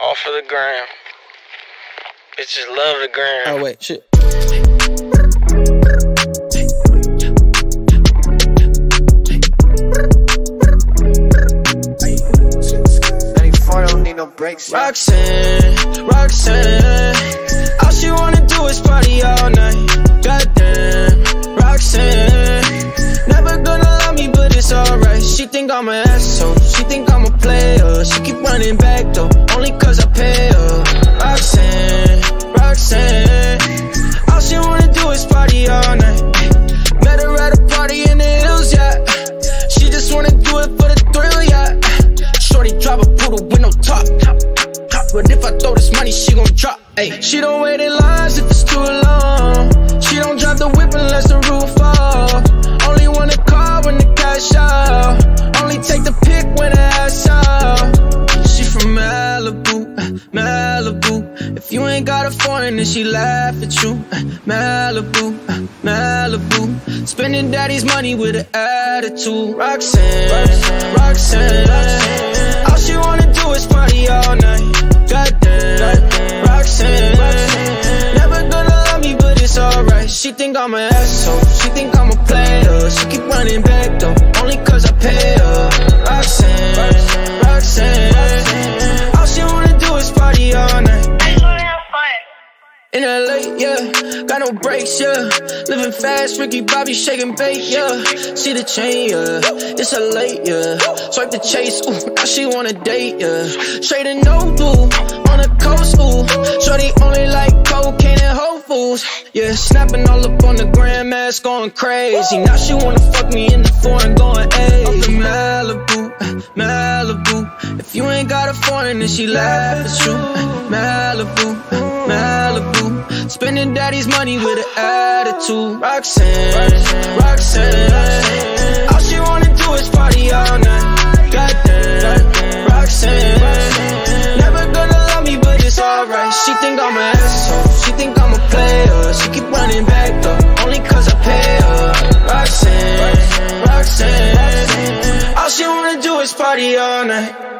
Off of the gram. Bitches love the gram. Oh, wait, shit. Roxanne, Roxanne, all she wanna do is party all night. Goddamn, Roxanne, never gonna love me, but it's alright. She think I'm an asshole, she think I'm a player. She keep running back though, only cause I pay her. Roxanne, Roxanne, all she wanna do is party all night. Met her at a party in the hills, yeah. She just wanna do it for the thrill, yeah. Shorty drive a poodle with no top. But if I throw this money, she gon' drop. Ay. She don't wait in lines if it's too long. She don't drive the whip unless the roof fall. Only want a car when the cash out. Only take the pick when the ass out. She from Malibu, Malibu. If you ain't got a foreign, then she laugh at you. Malibu, Malibu. Spending daddy's money with an attitude. Roxanne, Roxanne, Roxanne, Roxanne. All she wanna do is party all night. Goddamn, Roxanne, Roxanne, never gonna love me, but it's alright. She think I'm an asshole, she think I'm a player. She keep running back though, only cause I pay her. Roxanne, Roxanne, all she wanna do is party all night. In LA, yeah, got no brakes, yeah. Living fast, Ricky Bobby shaking bait, yeah. See the chain, yeah, it's a late, yeah. Swipe the chase, ooh, now she wanna date, yeah. Straight to NOBU, on the coast, ooh. Shorty only like cocaine and Whole Foods. Yeah, snapping all up on the grandmas, going crazy. Now she wanna fuck me in the foreign, going hey. Up in Malibu, Malibu. If you ain't got a foreign, then she laughs at you. Malibu, Malibu. Spending daddy's money with an attitude. Roxanne, Roxanne, Roxanne, Roxanne. All she wanna do is party all night. Goddamn, Roxanne, Roxanne. Never gonna love me, but it's alright. She think I'm an asshole, she think I'm a player. She keep running back though, only cause I pay her. Roxanne, Roxanne, Roxanne. All she wanna do is party all night.